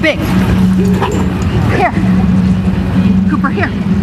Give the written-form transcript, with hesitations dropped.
big. Here. Cooper, here.